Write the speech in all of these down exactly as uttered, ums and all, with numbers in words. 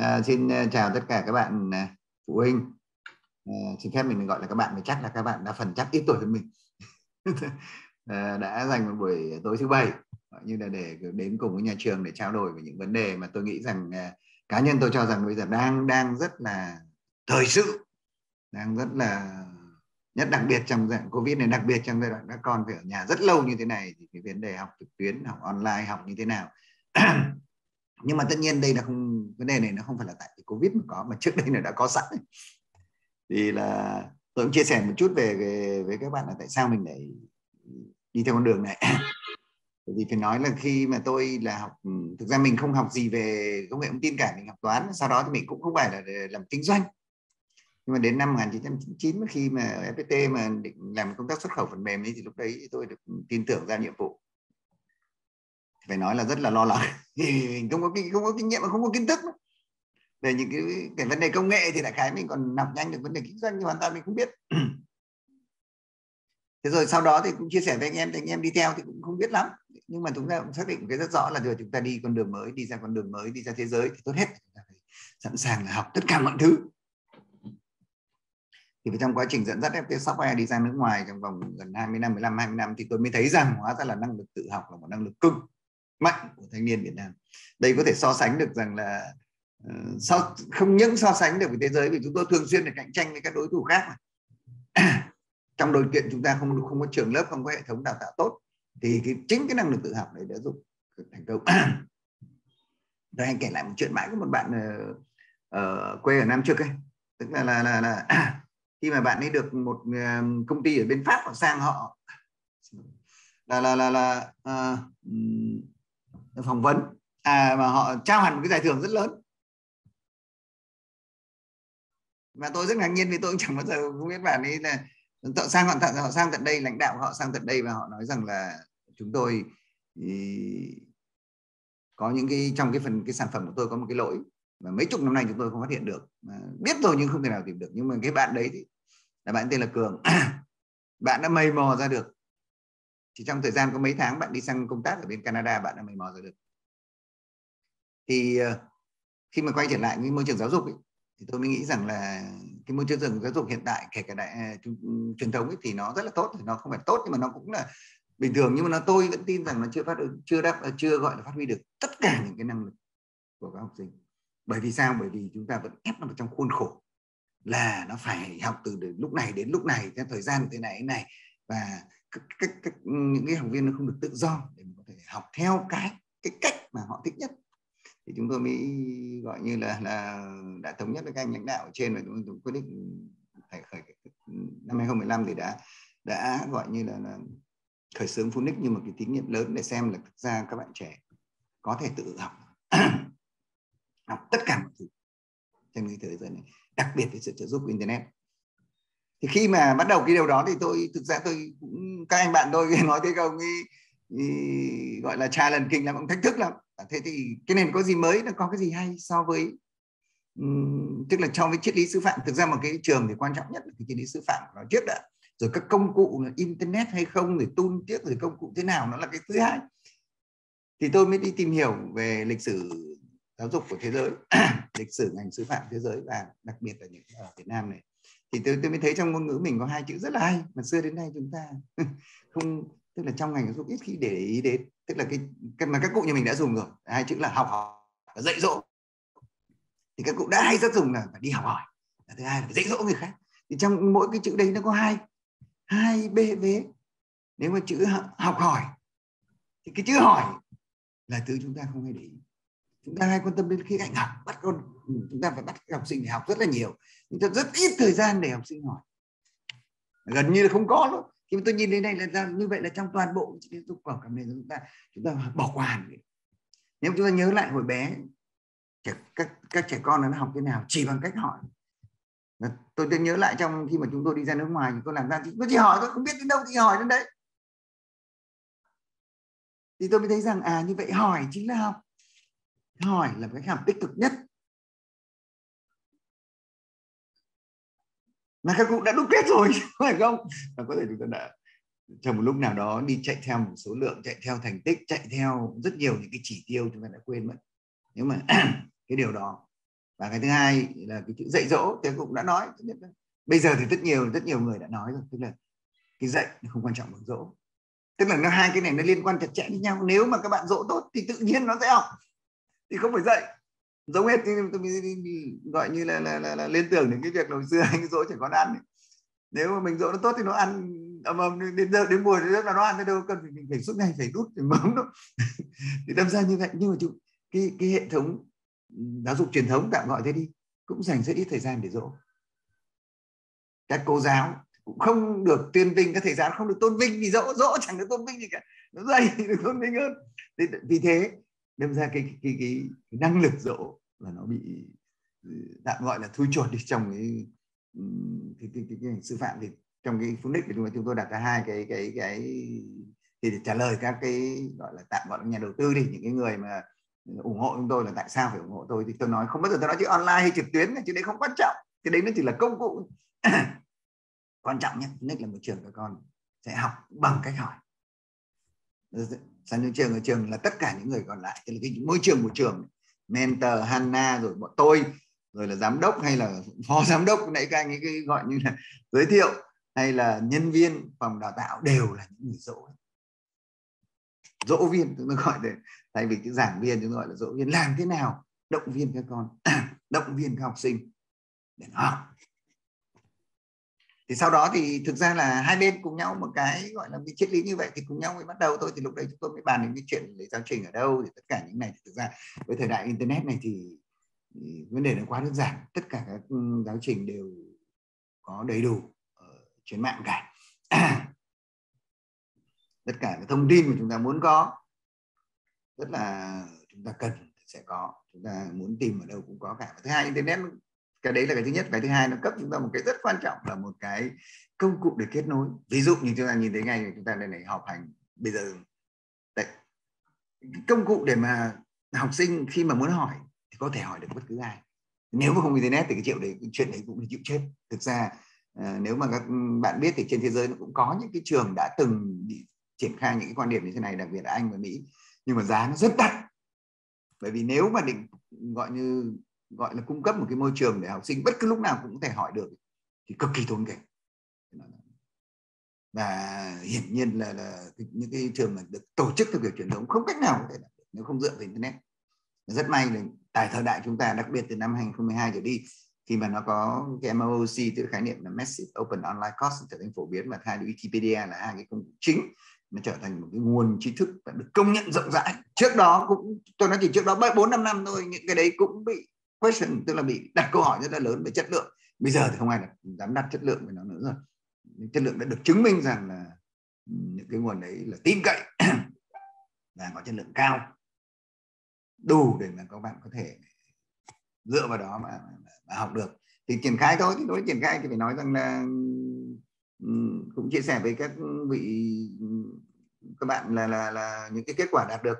À, xin chào tất cả các bạn phụ huynh. À, xin phép mình gọi là các bạn, mình chắc là các bạn đã phần chắc ít tuổi hơn mình. à, đã dành một buổi tối thứ bảy như là để đến cùng với nhà trường để trao đổi về những vấn đề mà tôi nghĩ rằng cá nhân tôi cho rằng bây giờ đang đang rất là thời sự, đang rất là nhất, đặc biệt trong giai đoạn Covid này, đặc biệt trong giai đoạn các con phải ở nhà rất lâu như thế này thì cái vấn đề học trực tuyến, học online, học như thế nào. Nhưng mà tất nhiên đây là không, vấn đề này nó không phải là tại Covid mà có, mà trước đây nó đã có sẵn. Thì là tôi cũng chia sẻ một chút về, về với các bạn là tại sao mình lại đi theo con đường này. Bởi vì phải nói là khi mà tôi là học, thực ra mình không học gì về công nghệ thông tin cả, mình học toán, sau đó thì mình cũng không phải là làm kinh doanh. Nhưng mà đến năm một nghìn chín trăm chín mươi chín khi mà ép pê tê mà định làm công tác xuất khẩu phần mềm ấy, thì lúc đấy tôi được tin tưởng giao nhiệm vụ. Phải nói là rất là lo lắng, mình không có kinh, không có kinh nghiệm và không có kiến thức nữa. Về những cái, cái vấn đề công nghệ thì đại khái mình còn học nhanh được vấn đề kinh doanh nhưng hoàn toàn mình không biết. Thế rồi sau đó thì cũng chia sẻ với anh em, thì anh em đi theo thì cũng không biết lắm, nhưng mà chúng ta cũng xác định cái rất rõ là rồi chúng ta đi con đường mới, đi ra con đường mới, đi ra thế giới thì tốt hết sẵn sàng là học tất cả mọi thứ. Thì trong quá trình dẫn dắt ép pê tê Software đi ra nước ngoài trong vòng gần hai mươi năm, mười lăm, hai mươi năm thì tôi mới thấy rằng hóa ra là năng lực tự học là một năng lực cực mạnh của thanh niên Việt Nam. Đây có thể so sánh được rằng là uh, so, không những so sánh được với thế giới vì chúng tôi thường xuyên phải cạnh tranh với các đối thủ khác. Trong điều kiện chúng ta không không có trường lớp, không có hệ thống đào tạo tốt thì cái, chính cái năng lực tự học đấy đã giúp thành công. Tôi hay kể lại một chuyện mãi của một bạn ở uh, quê ở Nam Trực ấy, tức là là là, là khi mà bạn ấy được một công ty ở bên Pháp họ sang họ là là là, là uh, phỏng vấn, à, mà họ trao hẳn một cái giải thưởng rất lớn. Mà tôi rất ngạc nhiên vì tôi cũng chẳng bao giờ không biết bạn ấy là họ sang họ, tận, họ sang tận đây, lãnh đạo họ sang tận đây và họ nói rằng là chúng tôi ý, có những cái trong cái phần cái sản phẩm của tôi có một cái lỗi mà mấy chục năm nay chúng tôi không phát hiện được, mà biết rồi nhưng không thể nào tìm được. Nhưng mà cái bạn đấy thì, là bạn tên là Cường, bạn đã mày mò ra được. Chỉ trong thời gian có mấy tháng bạn đi sang công tác ở bên Canada, bạn đã mày mò ra được. Thì khi mà quay trở lại với môi trường giáo dục ấy, thì tôi mới nghĩ rằng là cái môi trường giáo dục hiện tại kể cả đại truyền thống ấy, thì nó rất là tốt, nó không phải tốt nhưng mà nó cũng là bình thường, nhưng mà nó tôi vẫn tin rằng nó chưa phát chưa đáp chưa gọi là phát huy được tất cả những cái năng lực của các học sinh. Bởi vì sao? Bởi vì chúng ta vẫn ép nó vào trong khuôn khổ là nó phải học từ lúc này đến lúc này, theo thời gian thế này thế này, và các, các, các, những cái học viên nó không được tự do để có thể học theo cái cái cách mà họ thích nhất. Thì chúng tôi mới gọi như là là đã thống nhất với các anh lãnh đạo ở trên và chúng tôi quyết định phải khởi năm hai không một năm thì đã đã gọi như là, là khởi xướng FUNiX như một cái thí nghiệm lớn để xem là thực ra các bạn trẻ có thể tự học học tất cả mọi thứ trên cái thế giới này, đặc biệt với sự trợ giúp của internet. Thì khi mà bắt đầu cái điều đó thì tôi thực ra tôi cũng các anh bạn tôi nói thế không ý, ý, gọi là challenge kinh lắm, cũng thách thức lắm. Thế thì cái này có gì mới, nó có cái gì hay so với um, tức là so với triết lý sư phạm. Thực ra một cái trường thì quan trọng nhất là cái triết lý sư phạm của nó trước đã, rồi các công cụ là internet hay không, rồi tool tiếp, rồi công cụ thế nào nó là cái thứ hai. Thì tôi mới đi tìm hiểu về lịch sử giáo dục của thế giới, lịch sử ngành sư phạm thế giới và đặc biệt là những ở Việt Nam này. Thì tôi, tôi mới thấy trong ngôn ngữ mình có hai chữ rất là hay mà xưa đến nay chúng ta không, tức là trong ngành giáo dục ít khi để ý đến, tức là cái, cái mà các cụ nhà mình đã dùng rồi, hai chữ là học hỏi và dạy dỗ. Thì các cụ đã hay rất dùng là phải đi học hỏi, thứ hai là phải dạy dỗ người khác. Thì trong mỗi cái chữ đấy nó có hai hai bê vế. Nếu mà chữ học hỏi thì cái chữ hỏi là thứ chúng ta không hay để ý. Chúng ta hay quan tâm đến khía cạnh học, bắt con chúng ta phải bắt học sinh để học rất là nhiều, chúng ta rất ít thời gian để học sinh hỏi, gần như là không có luôn. Khi mà tôi nhìn đến đây là như vậy là trong toàn bộ giáo dục của cảm chúng ta chúng ta bỏ qua. Nếu chúng ta nhớ lại hồi bé các các trẻ con nó học thế nào chỉ bằng cách hỏi. Tôi tôi nhớ lại trong khi mà chúng tôi đi ra nước ngoài thì tôi làm ra thì tôi chỉ hỏi, tôi không biết đến đâu thì hỏi đến đấy. Thì tôi mới thấy rằng à, như vậy hỏi chính là học. Hỏi là cái học tích cực nhất mà các cụ đã đúc kết rồi, phải không? Và có thể chúng ta đã trong một lúc nào đó đi chạy theo một số lượng, chạy theo thành tích, chạy theo rất nhiều những cái chỉ tiêu chúng ta đã quên mất. Nhưng mà cái điều đó Và cái thứ hai là cái chữ dạy dỗ, tôi cũng đã nói. Bây giờ thì rất nhiều rất nhiều người đã nói rồi, tức là cái dạy không quan trọng bằng dỗ. Tức là nó hai cái này nó liên quan chặt chẽ với nhau. Nếu mà các bạn dỗ tốt thì tự nhiên nó sẽ học, thì không phải dạy. Giống hết thì tôi gọi như là, là, là, là lên tưởng đến cái việc hồi xưa anh dỗ trẻ con ăn ấy. Nếu mà mình dỗ nó tốt thì nó ăn ầm ầm đến giờ đến buổi rất là nó ăn tới đâu cần phải mình phải suốt ngày phải đút phải mớm đâu. Thì đâm ra như vậy, nhưng mà chúng, cái cái hệ thống giáo dục truyền thống tạm gọi thế đi cũng dành rất ít thời gian để dỗ. Các cô giáo cũng không được tuyên vinh, các thầy giáo không được tôn vinh vì dỗ dỗ chẳng được tôn vinh gì cả, nó dạy thì được tôn vinh hơn. Thì, vì thế đâm ra cái cái, cái cái cái năng lực dỗ là nó bị tạm gọi là thui chột đi trong cái cái cái, cái, cái sư phạm. Thì trong cái FUNiX thì chúng tôi đặt ra hai cái cái cái thì để trả lời các cái gọi là tạm gọi là nhà đầu tư đi, những cái người mà ủng hộ chúng tôi là tại sao phải ủng hộ tôi, thì tôi nói không bao giờ tôi nói chữ online hay trực tuyến, chứ đấy không quan trọng, cái đấy nó chỉ là công cụ. Quan trọng nhất FUNiX là một trường các con sẽ học bằng cách hỏi. Sang những trường ở trường là tất cả những người còn lại, tức là cái môi trường của trường, mentor Hannah rồi bọn tôi, rồi là giám đốc hay là phó giám đốc nãy các anh ấy gọi như là giới thiệu, hay là nhân viên phòng đào tạo đều là những người dỗ. Dỗ viên chúng tôi gọi để, thay vì chữ giảng viên chúng tôi gọi là dỗ viên. Làm thế nào động viên các con, động viên các học sinh để nó học. Thì sau đó thì thực ra là hai bên cùng nhau một cái gọi là cái triết lý như vậy thì cùng nhau mới bắt đầu thôi. Thì lúc đấy chúng tôi mới bàn đến cái chuyện lấy giáo trình ở đâu. Thì tất cả những này thì thực ra với thời đại internet này thì, thì vấn đề nó quá đơn giản. Tất cả các giáo trình đều có đầy đủ ở trên mạng cả. Tất cả cái thông tin mà chúng ta muốn có, rất là chúng ta cần sẽ có, chúng ta muốn tìm ở đâu cũng có cả. Và thứ hai, internet, cái đấy là cái thứ nhất. Cái thứ hai, nó cấp chúng ta một cái rất quan trọng là một cái công cụ để kết nối. Ví dụ như chúng ta nhìn thấy ngay, chúng ta đây này học hành bây giờ đấy. Công cụ để mà học sinh khi mà muốn hỏi thì có thể hỏi được bất cứ ai. Nếu mà không internet thì cái chuyện đấy, cái chuyện đấy cũng là chịu chết. Thực ra nếu mà các bạn biết thì trên thế giới nó cũng có những cái trường đã từng bị triển khai những cái quan điểm như thế này, đặc biệt là Anh và Mỹ, nhưng mà giá nó rất đắt. Bởi vì nếu mà định gọi như gọi là cung cấp một cái môi trường để học sinh bất cứ lúc nào cũng có thể hỏi được thì cực kỳ tốn kém. Và hiển nhiên là, là những cái trường mà được tổ chức theo kiểu truyền thống không cách nào có thể làm được nếu không dựa vào internet. Rất may là tại thời đại chúng ta, đặc biệt từ năm hai nghìn không trăm mười hai trở đi, khi mà nó có cái em ô ô xê, tức khái niệm là Massive Open Online Course, trở thành phổ biến, và hai Wikipedia là hai cái công cụ chính, nó trở thành một cái nguồn tri thức và được công nhận rộng rãi. Trước đó cũng, tôi nói chỉ trước đó bốn năm năm thôi, những cái đấy cũng bị question, tức là bị đặt câu hỏi rất là lớn về chất lượng. Bây giờ thì không ai dám đặt chất lượng về nó nữa rồi. Chất lượng đã được chứng minh rằng là những cái nguồn đấy là tin cậy và có chất lượng cao, đủ để mà các bạn có thể dựa vào đó mà, mà học được. Thì triển khai thôi, thì đối với triển khai thì phải nói rằng là cũng chia sẻ với các vị các bạn là là là những cái kết quả đạt được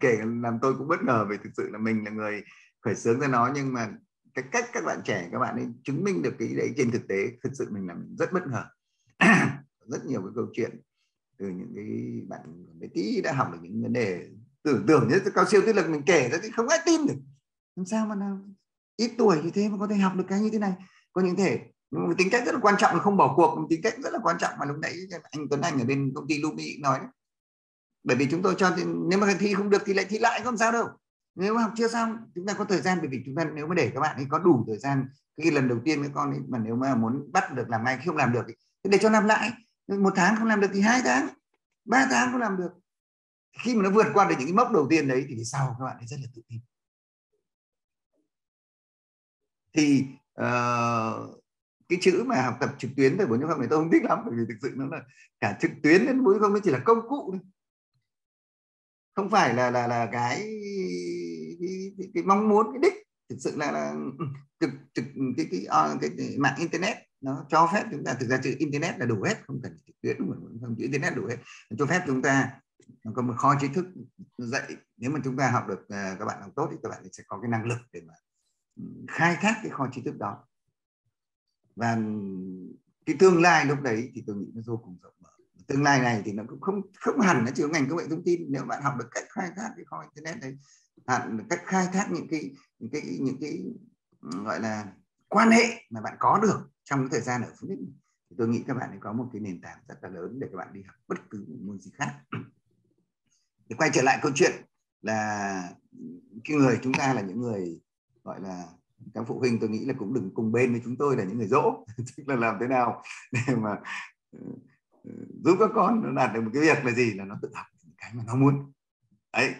kể làm tôi cũng bất ngờ, vì thực sự là mình là người khởi xướng ra nó, nhưng mà cái cách các bạn trẻ các bạn ấy chứng minh được cái đấy trên thực tế thực sự mình làm rất bất ngờ. Rất nhiều cái câu chuyện từ những cái bạn bé tí đã học được những vấn đề tưởng tưởng như cao siêu, tức là mình kể ra thì không ai tin được, làm sao mà nào ít tuổi như thế mà có thể học được cái như thế này. Có những thể một tính cách rất là quan trọng là không bỏ cuộc, một tính cách rất là quan trọng mà lúc nãy anh Tuấn Anh ở bên công ty Lumi nói đấy. Bởi vì chúng tôi cho nếu mà thi không được thì lại thi lại không sao đâu. Nếu mà học chưa xong chúng ta có thời gian, bởi vì chúng ta nếu mà để các bạn ấy có đủ thời gian cái lần đầu tiên các con ấy, mà nếu mà muốn bắt được làm ngay, khi không làm được thì để cho làm lại, một tháng không làm được thì hai tháng ba tháng không làm được. Khi mà nó vượt qua được những cái mốc đầu tiên đấy thì sau các bạn ấy rất là tự tin. Thì uh, cái chữ mà học tập trực tuyến từ bốn chấm không này tôi không thích lắm, bởi vì thực sự nó là cả trực tuyến đến bốn chấm không nó chỉ là công cụ thôi. Không phải là là là cái cái, cái, cái mong muốn, cái đích thực sự là, là trực, trực cái, cái, cái, cái mạng internet nó cho phép chúng ta, thực ra chữ internet là đủ hết, không cần trực tuyến, không chữ internet đủ hết, nó cho phép chúng ta nó có một kho tri thức dạy. Nếu mà chúng ta học được, các bạn học tốt thì các bạn sẽ có cái năng lực để mà khai thác cái kho tri thức đó, và cái tương lai lúc đấy thì tôi nghĩ nó vô cùng rộng mở. Tương lai này thì nó cũng không không hẳn nó chỉ có ngành công nghệ thông tin. Nếu bạn học được cách khai thác cái kho internet đấy, hạn cách khai thác những cái những cái những cái gọi là quan hệ mà bạn có được trong cái thời gian ở FUNiX, thì tôi nghĩ các bạn có một cái nền tảng rất là lớn để các bạn đi học bất cứ một môn gì khác. Thì quay trở lại câu chuyện là cái người chúng ta là những người gọi là các phụ huynh, tôi nghĩ là cũng đừng cùng bên với chúng tôi là những người dỗ tức là làm thế nào để mà giúp các con nó đạt được một cái việc là gì, là nó tự học cái mà nó muốn đấy.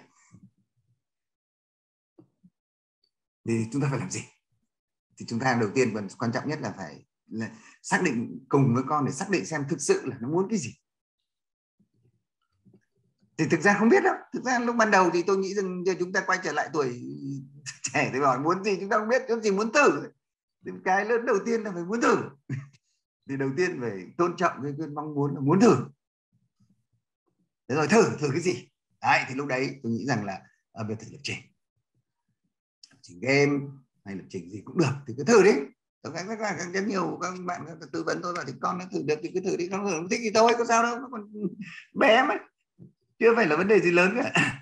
Thì chúng ta phải làm gì? Thì chúng ta đầu tiên và quan trọng nhất là phải là xác định cùng với con để xác định xem thực sự là nó muốn cái gì. Thì thực ra không biết đâu, thực ra lúc ban đầu thì tôi nghĩ rằng chúng ta quay trở lại tuổi trẻ thì hỏi muốn gì chúng ta không biết, chúng gì muốn thử. Thì cái lớn đầu tiên là phải muốn thử. Thì đầu tiên phải tôn trọng cái, cái mong muốn là muốn thử. Thế rồi thử, thử cái gì? Đấy, thì lúc đấy tôi nghĩ rằng là à, việc thử lập trình. Lập trình game hay lập trình gì cũng được, thì cứ thử đi. Tôi các các các rất nhiều các bạn các tư vấn tôi là thì con nó thử được thì cứ thử đi, con không thích thì thôi, có sao đâu, nó còn bé mà. Chưa phải là vấn đề gì lớn cả.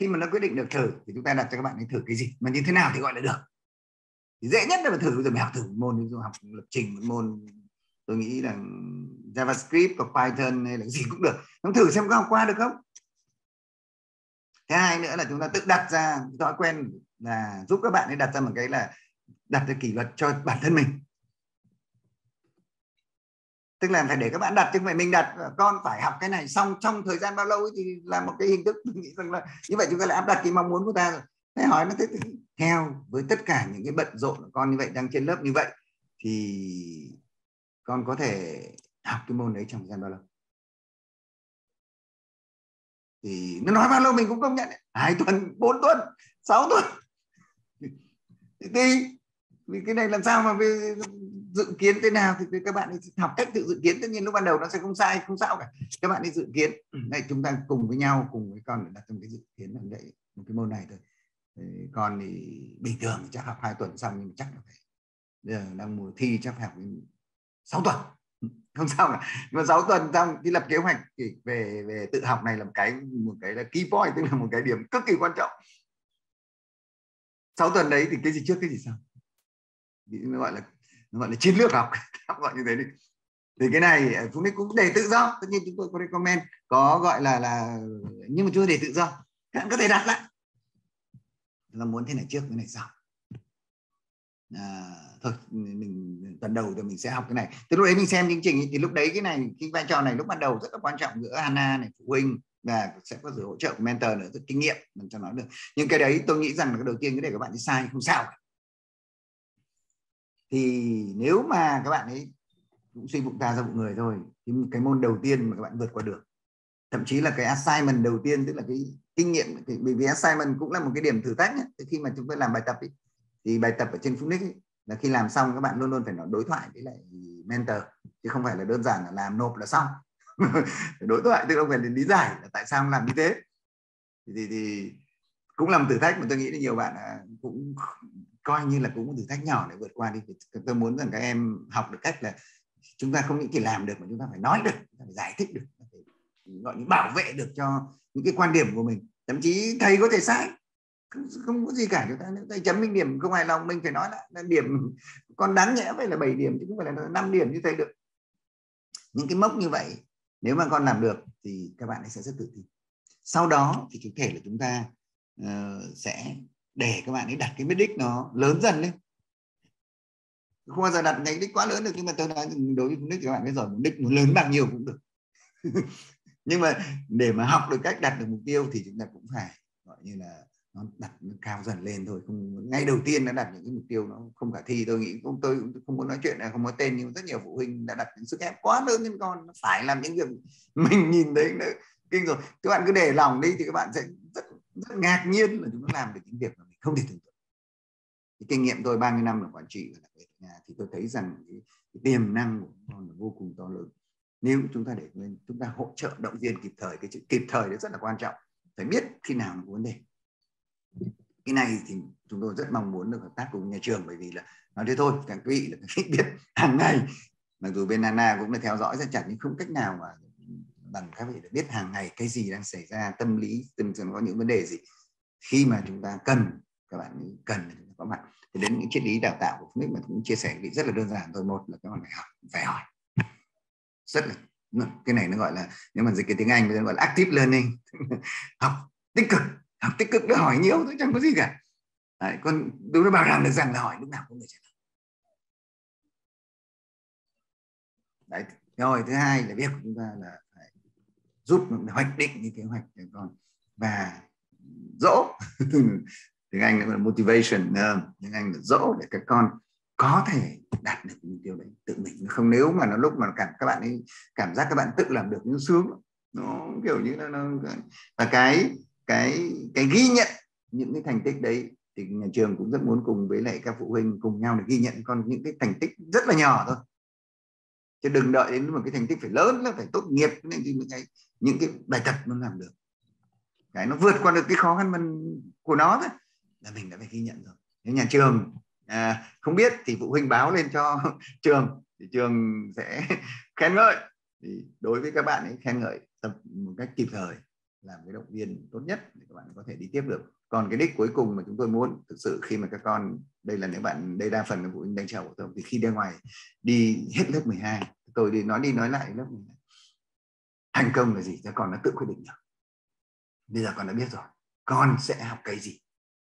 Khi mà nó quyết định được thử thì chúng ta đặt cho các bạn ấy thử cái gì mà như thế nào thì gọi là được. Thì dễ nhất là thử rồi, mình học thử một môn, mình học lập trình một môn, tôi nghĩ là JavaScript hoặc Python hay là gì cũng được, nó thử xem có học qua được không. Thứ hai nữa là chúng ta tự đặt ra thói quen là giúp các bạn ấy đặt ra một cái là đặt ra kỷ luật cho bản thân mình, tức là phải để các bạn đặt chứ không phải mình đặt con phải học cái này xong trong thời gian bao lâu ấy, thì là một cái hình thức tôi nghĩ rằng là như vậy chúng ta lại áp đặt cái mong muốn của ta rồi. Thế hỏi nó thế theo với tất cả những cái bận rộn của con như vậy, đang trên lớp như vậy thì con có thể học cái môn đấy trong thời gian bao lâu, thì nó nói bao lâu mình cũng công nhận hai tuần, bốn tuần, sáu tuần đi. Vì cái này làm sao mà về dự kiến thế nào thì các bạn ấy học cách tự dự kiến, tất nhiên lúc ban đầu nó sẽ không sai, không sao cả, các bạn ấy dự kiến này, chúng ta cùng với nhau cùng với con để đặt trong cái dự kiến là vậy một cái môn này thôi. Con thì bình thường thì chắc học hai tuần xong, nhưng mà chắc là phải giờ đang mùa thi chắc phải học sáu tuần, không sao cả. Nhưng mà sáu tuần xong thì lập kế hoạch về về tự học này là một cái một cái là key point, tức là một cái điểm cực kỳ quan trọng. Sáu tuần đấy thì cái gì trước cái gì sau, nó gọi là nó gọi là chiến lược học gọi như thế đi. Thì cái này FUNiX cũng để tự do, tất nhiên chúng tôi có recommend có gọi là là nhưng mà chúng tôi để tự do, các bạn có thể đặt lại là muốn thế này trước thế này sau. À, thôi mình tuần đầu thì mình sẽ học cái này, từ lúc đấy mình xem chương trình ấy, thì lúc đấy cái này cái vai trò này lúc ban đầu rất là quan trọng giữa Hana này, phụ huynh và sẽ có sự hỗ trợ của mentor nữa, rất kinh nghiệm làm cho nó được. Nhưng cái đấy tôi nghĩ rằng là cái đầu tiên cái để các bạn đi sai không sao cả. Thì nếu mà các bạn ấy cũng suy bụng ta ra bụng người thôi, thì cái môn đầu tiên mà các bạn vượt qua được, thậm chí là cái assignment đầu tiên, tức là cái kinh nghiệm, bởi vì assignment cũng là một cái điểm thử thách nhé. Khi mà chúng tôi làm bài tập ấy, thì bài tập ở trên FUNiX ấy, là khi làm xong các bạn luôn luôn phải nói đối thoại với lại mentor, chứ không phải là đơn giản là làm nộp là xong đối thoại, tức là không phải lý giải là tại sao làm như thế. Thì, thì, thì cũng làm thử thách mà tôi nghĩ là nhiều bạn cũng coi như là cũng một thử thách nhỏ để vượt qua đi. Tôi muốn rằng các em học được cách là chúng ta không những chỉ làm được mà chúng ta phải nói được, chúng ta phải giải thích được, phải gọi như bảo vệ được cho những cái quan điểm của mình. Thậm chí thầy có thể sai, không, không có gì cả, chúng ta nếu thầy chấm mình điểm không hài lòng mình phải nói là điểm con đáng nhẽ phải là bảy điểm chứ không phải là năm điểm như thầy được. Những cái mốc như vậy nếu mà con làm được thì các bạn ấy sẽ rất tự tin. Sau đó thì có thể là chúng ta uh, sẽ để các bạn ấy đặt cái mục đích nó lớn dần lên. Không bao giờ đặt cái đích quá lớn được, nhưng mà tôi nói đối với đích thì các bạn biết rồi, mục đích muốn lớn bao nhiêu cũng được nhưng mà để mà học được cách đặt được mục tiêu thì chúng ta cũng phải gọi như là nó đặt nó cao dần lên thôi. Không, ngay đầu tiên đã đặt những cái mục tiêu nó không khả thi. Tôi nghĩ không, tôi không muốn nói chuyện này, không có tên, nhưng rất nhiều phụ huynh đã đặt những sức ép quá lớn lên con nó phải làm những việc mình nhìn thấy nữa kinh rồi. Các bạn cứ để lòng đi thì các bạn sẽ rất rất ngạc nhiên là chúng nó làm được những việc mà mình không thể tưởng tượng. Cái kinh nghiệm tôi ba mươi năm ở quản trị và thì tôi thấy rằng cái, cái tiềm năng của con là vô cùng to lớn. Nếu chúng ta để lên, chúng ta hỗ trợ động viên kịp thời, cái chữ kịp thời đó rất là quan trọng. Phải biết khi nào nó có vấn đề. Cái này thì chúng tôi rất mong muốn được hợp tác cùng nhà trường, bởi vì là nói thế thôi, các vị là các vị biết hàng ngày. Mặc dù bên Anna cũng là theo dõi rất chặt nhưng không cách nào mà bằng các vị đã biết hàng ngày cái gì đang xảy ra, tâm lý, tâm trường có những vấn đề gì. Khi mà chúng ta cần, các bạn cần chúng ta có mặt. Thì đến những triết lý đào tạo của FUNiX mà cũng chia sẻ rất là đơn giản thôi. Một là các bạn phải học, phải hỏi. Rất là, cái này nó gọi là, nếu mà dịch cái tiếng Anh nó gọi là active learning. Học tích cực, học tích cực, nó hỏi nhiều thôi, chẳng có gì cả. Đấy, con đúng là bảo đảm được rằng là hỏi lúc nào cũng được trả lời. Đấy, rồi thứ hai là việc của chúng ta là phải giúp hoạch định cái kế hoạch của con và dỗ tiếng Anh là motivation, tiếng Anh là dỗ để các con có thể đạt được mục tiêu đấy tự mình. Không, nếu mà nó lúc mà cảm các bạn ấy cảm giác các bạn tự làm được nó sướng, nó kiểu như nó, nó và cái cái cái ghi nhận những cái thành tích đấy thì nhà trường cũng rất muốn cùng với lại các phụ huynh cùng nhau để ghi nhận con những cái thành tích rất là nhỏ thôi, chứ đừng đợi đến một cái thành tích phải lớn là phải tốt nghiệp nên những cái những cái bài tập nó làm được, cái nó vượt qua được cái khó khăn mình, của nó thôi là mình đã phải ghi nhận rồi. Nếu nhà trường à, không biết thì phụ huynh báo lên cho trường thì trường sẽ khen ngợi. Thì đối với các bạn ấy, khen ngợi tập một cách kịp thời làm cái động viên tốt nhất để các bạn có thể đi tiếp được. Còn cái đích cuối cùng mà chúng tôi muốn thực sự khi mà các con, đây là những bạn, đây đa phần là phụ huynh đang chờ của tôi, thì khi ra ngoài đi hết lớp mười hai, tôi đi nói đi nói lại lớp mười hai, thành công là gì cho con nó tự quyết định được. Bây giờ con đã biết rồi, con sẽ học cái gì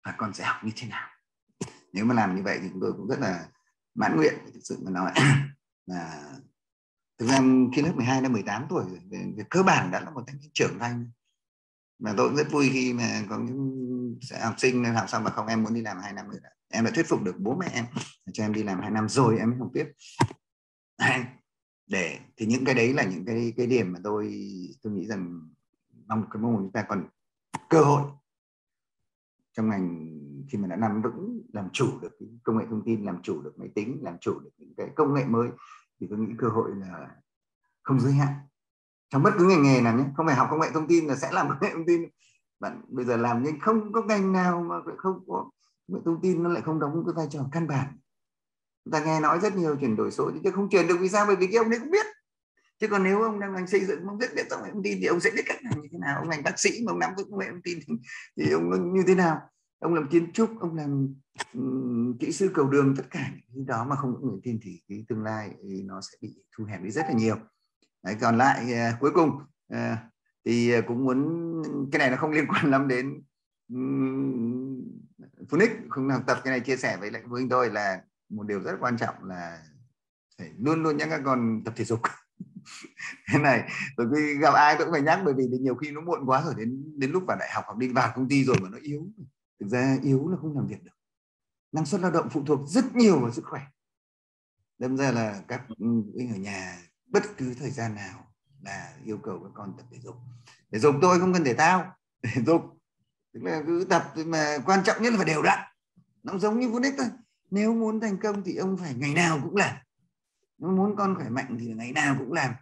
và con sẽ học như thế nào. Nếu mà làm như vậy thì chúng tôi cũng rất là mãn nguyện, thực sự mà nói là thực ra khi lớp mười hai đến mười tám tuổi rồi, về, về cơ bản đã là một thanh niên trưởng thành. Mà tôi cũng rất vui khi mà có những học sinh làm xong mà không, em muốn đi làm hai năm rồi, em đã thuyết phục được bố mẹ em cho em đi làm hai năm rồi em mới học tiếp. Để thì những cái đấy là những cái cái điểm mà tôi tôi nghĩ rằng mong cái mong chúng ta còn cơ hội trong ngành khi mà đã nắm vững, làm chủ được cái công nghệ thông tin, làm chủ được máy tính, làm chủ được những cái công nghệ mới, thì tôi nghĩ cơ hội là không giới hạn trong bất cứ ngành nghề nào nhé. Không phải học công nghệ thông tin là sẽ làm công nghệ thông tin. Bạn bây giờ làm nhưng không có ngành nào mà không có công nghệ thông tin nó lại không đóng cái vai trò căn bản. Chúng ta nghe nói rất nhiều chuyển đổi số chứ không chuyển được, vì sao? Bởi vì cái ông đấy cũng biết. Chứ còn nếu ông đang ngành xây dựng ông biết biết công nghệ thông tin thì ông sẽ biết cách làm như thế nào. Ông ngành bác sĩ mà ông nắm vững công nghệ thông tin thì ông như thế nào. Ông làm kiến trúc, ông làm um, kỹ sư cầu đường, tất cả những đó mà không có người tin thì cái tương lai nó sẽ bị thu hẹp đi rất là nhiều. Đấy, còn lại uh, cuối cùng uh, thì uh, cũng muốn, cái này nó không liên quan lắm đến um, FUNiX, không học tập, cái này chia sẻ với lại với tôi là một điều rất quan trọng là phải luôn luôn nhắc các con tập thể dục. Cái này bởi vì gặp ai tôi cũng phải nhắc, bởi vì nhiều khi nó muộn quá rồi, đến đến lúc vào đại học hoặc đi vào công ty rồi mà nó yếu. Thực ra yếu là không làm việc được. Năng suất lao động phụ thuộc rất nhiều vào sức khỏe. Đâm ra là các anh ở nhà bất cứ thời gian nào là yêu cầu các con tập thể dục. Thể dục tôi không cần thể thao, thể dục tức là cứ tập, mà quan trọng nhất là phải đều đặn. Nó giống như FUNiX thôi. Nếu muốn thành công thì ông phải ngày nào cũng làm. Nếu muốn con khỏe mạnh thì ngày nào cũng làm.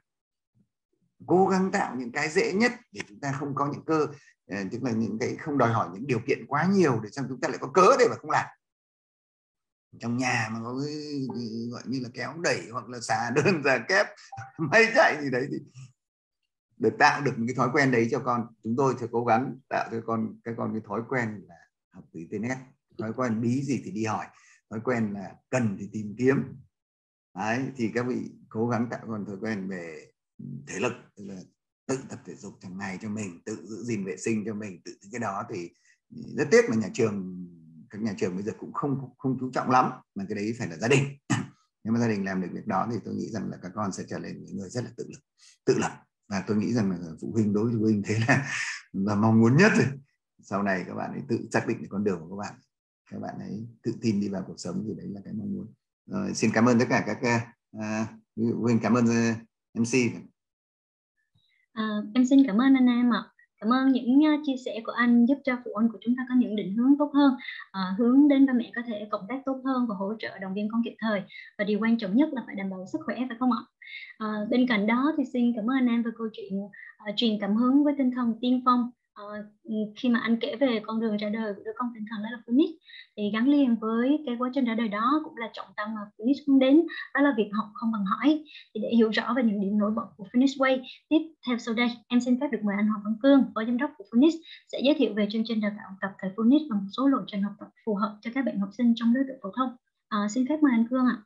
Cố gắng tạo những cái dễ nhất để chúng ta không có những cơ, tức là những cái không đòi hỏi những điều kiện quá nhiều để xong chúng ta lại có cớ để mà không làm. Trong nhà mà có cái gọi như là kéo đẩy hoặc là xà đơn già kép máy chạy gì đấy thì được, tạo được cái thói quen đấy cho con. Chúng tôi sẽ cố gắng tạo cho con các con cái thói quen là học từ internet, thói quen bí gì thì đi hỏi, thói quen là cần thì tìm kiếm. Đấy, thì các vị cố gắng tạo con thói quen về thể lực, tức là tự tập thể dục hàng ngày cho mình, tự giữ gìn vệ sinh cho mình, tự cái đó thì rất tiếc là nhà trường, các nhà trường bây giờ cũng không không, không chú trọng lắm, mà cái đấy phải là gia đình. Nếu mà gia đình làm được việc đó thì tôi nghĩ rằng là các con sẽ trở nên những người rất là tự lực, tự lập. Và tôi nghĩ rằng là phụ huynh, đối với phụ huynh thế là, là mong muốn nhất rồi. Sau này các bạn ấy tự xác định con đường của các bạn, các bạn ấy tự tin đi vào cuộc sống, thì đấy là cái mong muốn. Rồi, xin cảm ơn tất cả các uh, phụ huynh, cảm ơn em xê. À, em xin cảm ơn anh Nam ạ. Cảm ơn những uh, chia sẻ của anh giúp cho phụ huynh của chúng ta có những định hướng tốt hơn, uh, hướng đến ba mẹ có thể cộng tác tốt hơn và hỗ trợ động viên con kịp thời. Và điều quan trọng nhất là phải đảm bảo sức khỏe, phải không ạ? Uh, bên cạnh đó thì xin cảm ơn anh Nam về câu chuyện uh, truyền cảm hứng với tinh thần tiên phong Uh, khi mà anh kể về con đường ra đời của đứa con tinh thần đó là FUNiX, thì gắn liền với cái quá trình ra đời đó cũng là trọng tâm mà FUNiX cũng đến, đó là việc học không bằng hỏi. Thì để hiểu rõ về những điểm nổi bật của FUNiX Way tiếp theo sau đây, em xin phép được mời anh Hoàng Văn Cương, phó giám đốc của FUNiX, sẽ giới thiệu về chương trình đào tạo học tập tại FUNiX và một số lộ trình học tập phù hợp cho các bạn học sinh trong lứa tuổi phổ thông. Uh, xin phép mời anh Cương ạ.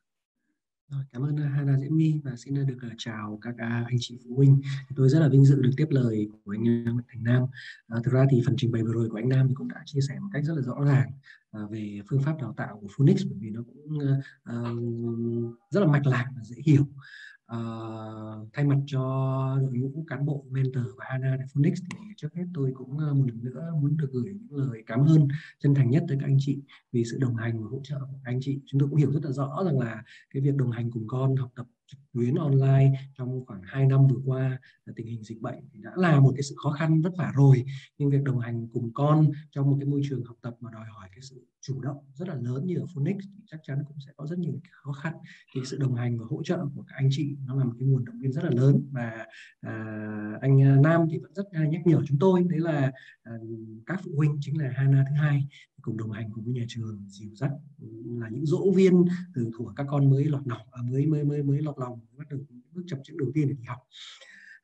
Cảm ơn Hana Diễm My và xin được chào các anh chị phụ huynh. Tôi rất là vinh dự được tiếp lời của anh Nguyễn Thành Nam. À, thực ra thì phần trình bày vừa rồi của anh Nam thì cũng đã chia sẻ một cách rất là rõ ràng à, về phương pháp đào tạo của FUNiX, bởi vì nó cũng à, rất là mạch lạc và dễ hiểu. À, thay mặt cho đội ngũ cán bộ, mentor và Hana tại FUNiX thì trước hết tôi cũng một lần nữa muốn được gửi những lời cảm ơn chân thành nhất tới các anh chị vì sự đồng hành và hỗ trợ của các anh chị. Chúng tôi cũng hiểu rất là rõ rằng là cái việc đồng hành cùng con học tập trực tuyến online trong khoảng hai năm vừa qua, tình hình dịch bệnh đã là một cái sự khó khăn vất vả rồi, nhưng việc đồng hành cùng con trong một cái môi trường học tập mà đòi hỏi cái sự chủ động rất là lớn như ở FUNiX thì chắc chắn cũng sẽ có rất nhiều khó khăn. Thì sự đồng hành và hỗ trợ của các anh chị nó là một cái nguồn động viên rất là lớn, và à, anh Nam thì vẫn rất nhắc nhở chúng tôi đấy là à, các phụ huynh chính là Hana thứ hai, cùng đồng hành cùng với nhà trường dìu dắt, là những dỗ viên từ của các con mới lọt lòng mới mới mới mới lọt lòng bắt đầu bước chập chững đầu tiên để đi học.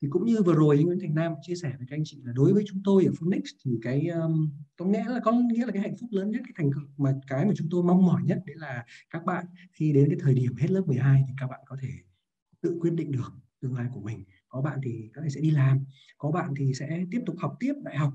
Thì cũng như vừa rồi anh Nguyễn Thành Nam chia sẻ với các anh chị là đối với chúng tôi ở FUNiX thì cái um, có nghĩa là có nghĩa là cái hạnh phúc lớn nhất, cái thành mà cái mà chúng tôi mong mỏi nhất đấy là các bạn khi đến cái thời điểm hết lớp mười hai thì các bạn có thể tự quyết định được tương lai của mình. Có bạn thì các bạn sẽ đi làm, có bạn thì sẽ tiếp tục học tiếp đại học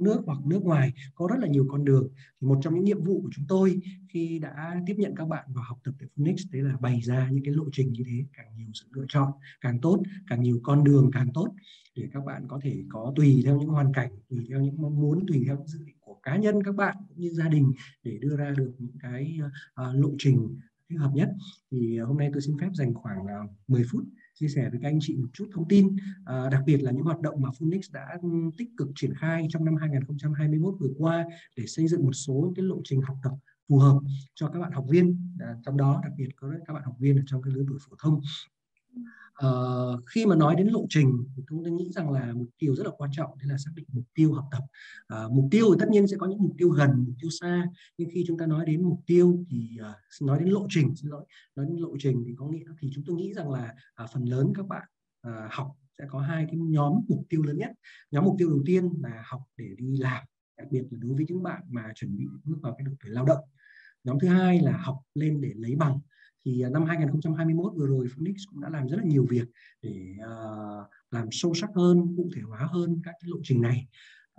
nước hoặc nước ngoài, có rất là nhiều con đường. Thì một trong những nhiệm vụ của chúng tôi khi đã tiếp nhận các bạn vào học tập tại FUNiX đấy là bày ra những cái lộ trình như thế, càng nhiều sự lựa chọn càng tốt, càng nhiều con đường càng tốt, để các bạn có thể có tùy theo những hoàn cảnh, tùy theo những mong muốn, tùy theo những dự định của cá nhân các bạn cũng như gia đình để đưa ra được những cái uh, lộ trình thích hợp nhất. Thì hôm nay tôi xin phép dành khoảng uh, mười phút chia sẻ với các anh chị một chút thông tin, à, đặc biệt là những hoạt động mà FUNiX đã tích cực triển khai trong năm hai nghìn không trăm hai mươi mốt vừa qua để xây dựng một số cái lộ trình học tập phù hợp cho các bạn học viên, à, trong đó đặc biệt có các bạn học viên ở trong cái lứa tuổi phổ thông. À, khi mà nói đến lộ trình thì chúng tôi nghĩ rằng là một điều rất là quan trọng đấy là xác định mục tiêu học tập. À, mục tiêu thì tất nhiên sẽ có những mục tiêu gần, mục tiêu xa, nhưng khi chúng ta nói đến mục tiêu thì uh, nói đến lộ trình xin lỗi nói đến lộ trình thì có nghĩa thì chúng tôi nghĩ rằng là uh, phần lớn các bạn uh, học sẽ có hai cái nhóm mục tiêu lớn nhất. Nhóm mục tiêu đầu tiên là học để đi làm, đặc biệt là đối với những bạn mà chuẩn bị bước vào cái độ tuổi lao động. Nhóm thứ hai là học lên để lấy bằng. Thì năm hai nghìn không trăm hai mươi mốt vừa rồi FUNiX cũng đã làm rất là nhiều việc để uh, làm sâu sắc hơn, cụ thể hóa hơn các cái lộ trình này.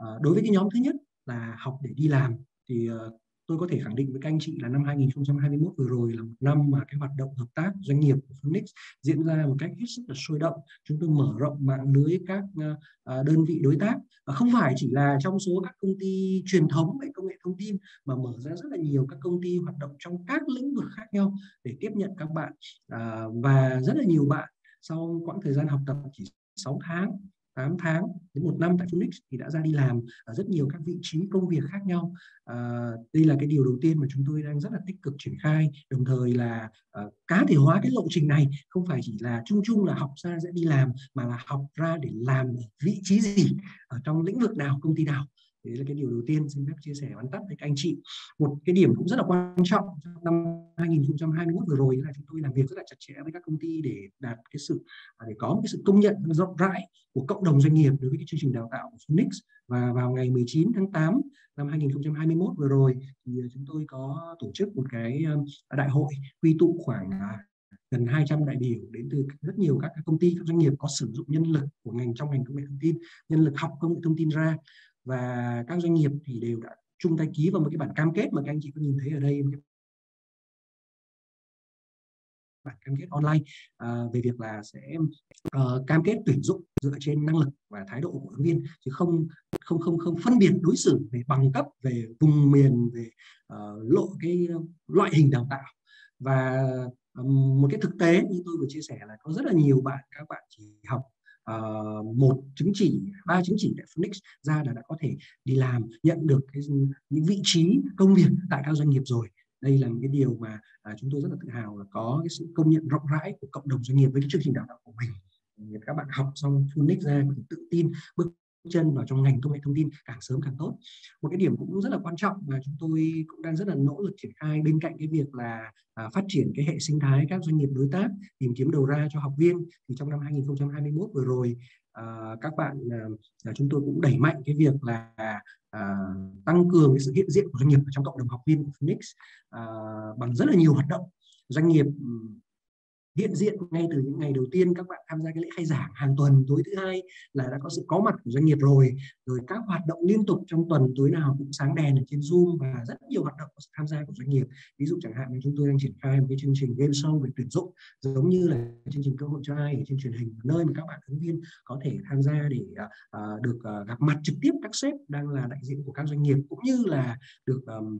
Uh, đối với cái nhóm thứ nhất là học để đi làm thì uh, tôi có thể khẳng định với các anh chị là năm hai nghìn không trăm hai mươi mốt vừa rồi là một năm mà cái hoạt động hợp tác doanh nghiệp của FUNiX diễn ra một cách hết sức là sôi động. Chúng tôi mở rộng mạng lưới các đơn vị đối tác, và không phải chỉ là trong số các công ty truyền thống về công nghệ thông tin mà mở ra rất là nhiều các công ty hoạt động trong các lĩnh vực khác nhau để tiếp nhận các bạn. Và rất là nhiều bạn sau quãng thời gian học tập chỉ sáu tháng, tám tháng đến một năm tại FUNiX thì đã ra đi làm ở rất nhiều các vị trí công việc khác nhau. À, đây là cái điều đầu tiên mà chúng tôi đang rất là tích cực triển khai, đồng thời là uh, cá thể hóa cái lộ trình này, không phải chỉ là chung chung là học ra sẽ đi làm mà là học ra để làm vị trí gì, ở trong lĩnh vực nào, công ty nào. Đấy là cái điều đầu tiên xin phép chia sẻ vắn tắt với các anh chị. Một cái điểm cũng rất là quan trọng trong năm hai nghìn không trăm hai mươi mốt vừa rồi là chúng tôi làm việc rất là chặt chẽ với các công ty để đạt cái sự để có một cái sự công nhận rộng rãi của cộng đồng doanh nghiệp đối với cái chương trình đào tạo của FUNiX. Và vào ngày mười chín tháng tám năm hai nghìn không trăm hai mươi mốt vừa rồi thì chúng tôi có tổ chức một cái đại hội quy tụ khoảng gần hai trăm đại biểu đến từ rất nhiều các công ty, các doanh nghiệp có sử dụng nhân lực của ngành trong ngành công nghệ thông tin, nhân lực học công nghệ thông tin ra. Và các doanh nghiệp thì đều đã chung tay ký vào một cái bản cam kết mà các anh chị có nhìn thấy ở đây, bản cam kết online à, về việc là sẽ uh, cam kết tuyển dụng dựa trên năng lực và thái độ của ứng viên, chứ không không không không phân biệt đối xử về bằng cấp, về vùng miền, về uh, lộ cái loại hình đào tạo. Và um, một cái thực tế như tôi vừa chia sẻ là có rất là nhiều bạn các bạn chỉ học Uh, một chứng chỉ, ba chứng chỉ tại FUNiX ra là đã có thể đi làm, nhận được cái, những vị trí công việc tại các doanh nghiệp rồi. Đây là một cái điều mà uh, chúng tôi rất là tự hào là có cái sự công nhận rộng rãi của cộng đồng doanh nghiệp với cái chương trình đào tạo của mình. Các bạn học xong FUNiX ra mình tự tin bước chân vào trong ngành công nghệ thông tin càng sớm càng tốt. Một cái điểm cũng rất là quan trọng mà chúng tôi cũng đang rất là nỗ lực triển khai bên cạnh cái việc là à, phát triển cái hệ sinh thái các doanh nghiệp đối tác, tìm kiếm đầu ra cho học viên, thì trong năm hai nghìn không trăm hai mươi mốt vừa rồi à, các bạn à, chúng tôi cũng đẩy mạnh cái việc là à, tăng cường cái sự hiện diện của doanh nghiệp trong cộng đồng học viên của FUNiX à, bằng rất là nhiều hoạt động doanh nghiệp hiện diện ngay từ những ngày đầu tiên các bạn tham gia cái lễ khai giảng hàng tuần, tối thứ hai là đã có sự có mặt của doanh nghiệp rồi, rồi các hoạt động liên tục trong tuần, tối nào cũng sáng đèn ở trên Zoom và rất nhiều hoạt động có sự tham gia của doanh nghiệp. Ví dụ chẳng hạn chúng tôi đang triển khai một cái chương trình game show về tuyển dụng giống như là chương trình Cơ Hội Cho Ai ở trên truyền hình, nơi mà các bạn ứng viên có thể tham gia để uh, được uh, gặp mặt trực tiếp các sếp đang là đại diện của các doanh nghiệp, cũng như là được um,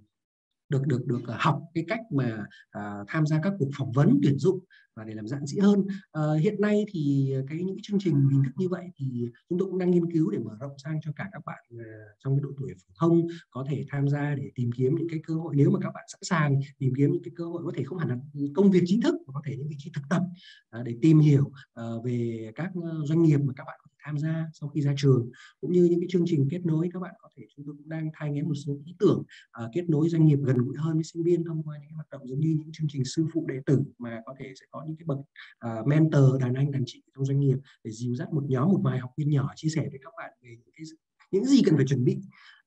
được được được học cái cách mà à, tham gia các cuộc phỏng vấn tuyển dụng và để làm rạn rĩ hơn. À, hiện nay thì cái những chương trình hình thức như vậy thì chúng tôi cũng đang nghiên cứu để mở rộng sang cho cả các bạn à, trong cái độ tuổi phổ thông có thể tham gia để tìm kiếm những cái cơ hội, nếu mà các bạn sẵn sàng tìm kiếm những cái cơ hội có thể không hẳn là công việc chính thức mà có thể những vị trí thực tập à, để tìm hiểu à, về các doanh nghiệp mà các bạn có thể tham gia sau khi ra trường, cũng như những cái chương trình kết nối các bạn có thể, chúng tôi cũng đang thai nghén một số ý tưởng à, kết nối doanh nghiệp gần gũi hơn với sinh viên thông qua những hoạt động giống như những chương trình sư phụ đệ tử mà có thể sẽ có những cái bậc uh, mentor, đàn anh đàn chị trong doanh nghiệp để dìu dắt một nhóm một vài học viên nhỏ, chia sẻ với các bạn về những, cái, những gì cần phải chuẩn bị,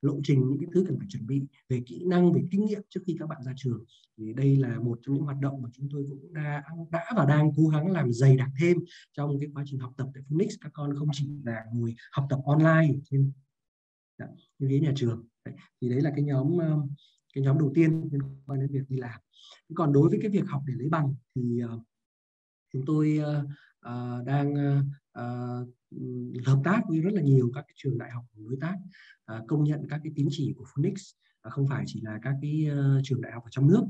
lộ trình, những cái thứ cần phải chuẩn bị về kỹ năng, về kinh nghiệm trước khi các bạn ra trường. Thì đây là một trong những hoạt động mà chúng tôi cũng đã, đã và đang cố gắng làm dày đặc thêm trong cái quá trình học tập tại FUNiX. Các con không chỉ là ngồi học tập online trên như ghế nhà trường. Đấy. Thì đấy là cái nhóm uh, cái nhóm đầu tiên liên quan đến việc đi làm. Còn đối với cái việc học để lấy bằng thì uh, chúng tôi uh, uh, đang uh, uh, hợp tác với rất là nhiều các cái trường đại học đối tác uh, công nhận các cái tín chỉ của FUNiX, uh, không phải chỉ là các cái uh, trường đại học ở trong nước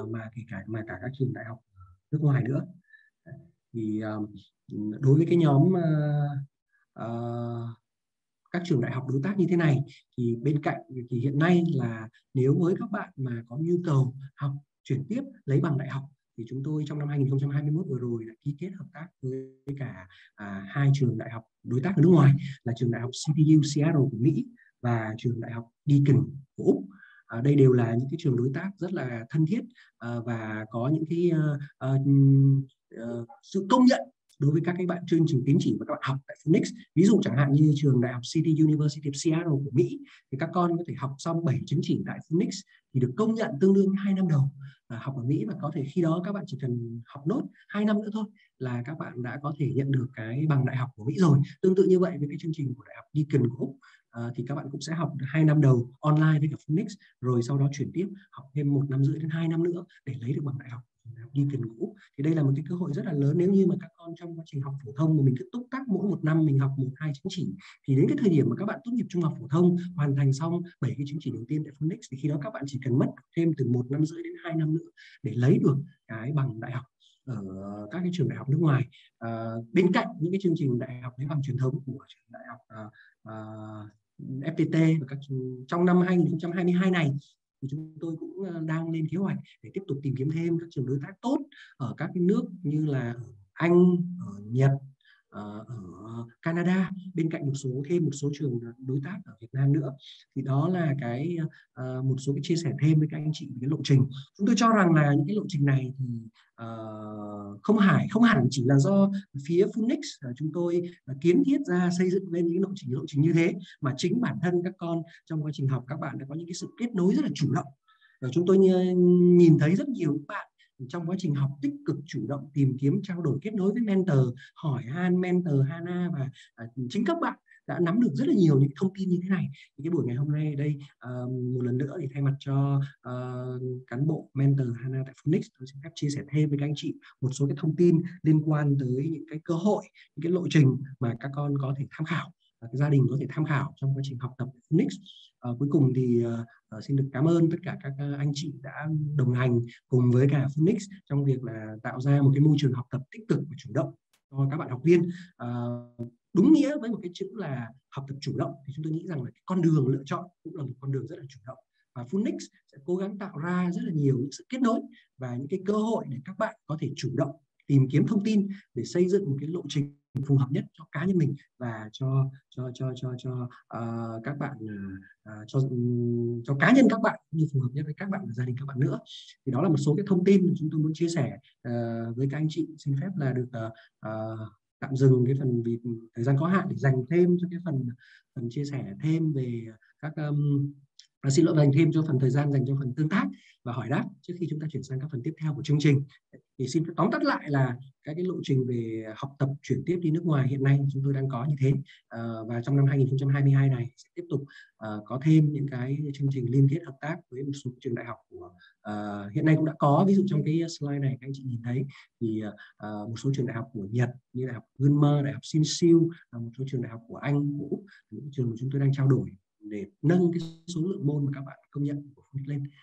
uh, mà kể cả mà cả các trường đại học nước ngoài nữa. Thì uh, đối với cái nhóm uh, uh, các trường đại học đối tác như thế này thì bên cạnh thì hiện nay là nếu với các bạn mà có nhu cầu học chuyển tiếp lấy bằng đại học thì chúng tôi trong năm hai nghìn không trăm hai mươi mốt vừa rồi đã ký kết hợp tác với cả à, hai trường đại học đối tác ở nước ngoài là trường đại học City u Seattle của Mỹ và trường đại học Deakin của Úc. À, đây đều là những cái trường đối tác rất là thân thiết à, và có những cái à, à, sự công nhận đối với các cái bạn chương trình tín chỉ mà các bạn học tại FUNiX. Ví dụ chẳng hạn như trường đại học City University of Seattle của Mỹ thì các con có thể học xong bảy chứng chỉ tại FUNiX thì được công nhận tương đương hai năm đầu à, học ở Mỹ, và có thể khi đó các bạn chỉ cần học nốt hai năm nữa thôi là các bạn đã có thể nhận được cái bằng đại học của Mỹ rồi. Tương tự như vậy với cái chương trình của đại học Deakin của Úc à, thì các bạn cũng sẽ học hai năm đầu online với cả FUNiX, rồi sau đó chuyển tiếp học thêm một năm rưỡi đến hai năm nữa để lấy được bằng đại học Deakin của Úc. Thì đây là một cái cơ hội rất là lớn. Nếu như mà các con trong quá trình học phổ thông mà mình cứ túc tắc mỗi một năm mình học một hai chứng chỉ thì đến cái thời điểm mà các bạn tốt nghiệp trung học phổ thông, hoàn thành xong bảy cái chứng chỉ đầu tiên tại FUNiX thì khi đó các bạn chỉ cần mất thêm từ một năm rưỡi đến hai năm nữa để lấy được cái bằng đại học ở các cái trường đại học nước ngoài. À, bên cạnh những cái chương trình đại học lấy bằng truyền thống của trường đại học à, à, ép pê tê và các, trong năm hai nghìn không trăm hai mươi hai này thì chúng tôi cũng đang lên kế hoạch để tiếp tục tìm kiếm thêm các trường đối tác tốt ở các cái nước như là Anh, ở Nhật, ở Canada, bên cạnh một số thêm một số trường đối tác ở Việt Nam nữa. Thì đó là cái một số cái chia sẻ thêm với các anh chị về cái lộ trình. Chúng tôi cho rằng là những cái lộ trình này thì Uh, không hải không hẳn chỉ là do phía FUNiX uh, chúng tôi uh, kiến thiết ra xây dựng lên những lộ trình lộ trình như thế, mà chính bản thân các con trong quá trình học các bạn đã có những cái sự kết nối rất là chủ động. Và chúng tôi nhìn thấy rất nhiều bạn trong quá trình học tích cực chủ động tìm kiếm, trao đổi, kết nối với mentor, hỏi han mentor Hana, và uh, chính các bạn đã nắm được rất là nhiều những thông tin như thế này. Thì cái buổi ngày hôm nay đây uh, một lần nữa thì thay mặt cho uh, cán bộ mentor Hana tại FUNiX, tôi xin phép chia sẻ thêm với các anh chị một số cái thông tin liên quan tới những cái cơ hội, những cái lộ trình mà các con có thể tham khảo, và gia đình có thể tham khảo trong quá trình học tập FUNiX. Uh, cuối cùng thì uh, xin được cảm ơn tất cả các anh chị đã đồng hành cùng với cả FUNiX trong việc là tạo ra một cái môi trường học tập tích cực và chủ động cho các bạn học viên. Uh, Đúng nghĩa với một cái chữ là học tập chủ động, thì chúng tôi nghĩ rằng là cái con đường lựa chọn cũng là một con đường rất là chủ động. Và FUNiX sẽ cố gắng tạo ra rất là nhiều những sự kết nối và những cái cơ hội để các bạn có thể chủ động tìm kiếm thông tin để xây dựng một cái lộ trình phù hợp nhất cho cá nhân mình và cho cho cho cho cho uh, các bạn uh, cho cho cá nhân các bạn như phù hợp nhất với các bạn và gia đình các bạn nữa. Thì đó là một số cái thông tin mà chúng tôi muốn chia sẻ uh, với các anh chị. Xin phép là được uh, uh, tạm dừng cái phần vì thời gian có hạn để dành thêm cho cái phần phần chia sẻ thêm về các um, À, xin lỗi, dành thêm cho phần thời gian dành cho phần tương tác và hỏi đáp trước khi chúng ta chuyển sang các phần tiếp theo của chương trình. Thì xin tóm tắt lại là cái, cái lộ trình về học tập chuyển tiếp đi nước ngoài hiện nay chúng tôi đang có như thế. À, và trong năm hai nghìn không trăm hai mươi hai này sẽ tiếp tục à, có thêm những cái chương trình liên kết hợp tác với một số trường đại học của à, hiện nay cũng đã có. Ví dụ trong cái slide này các anh chị nhìn thấy thì à, một số trường đại học của Nhật như đại học Gunma, đại học Shinshu, một số trường đại học của Anh, của Úc, những trường mà chúng tôi đang trao đổi để nâng cái số lượng môn mà các bạn công nhận của FUNiX lên.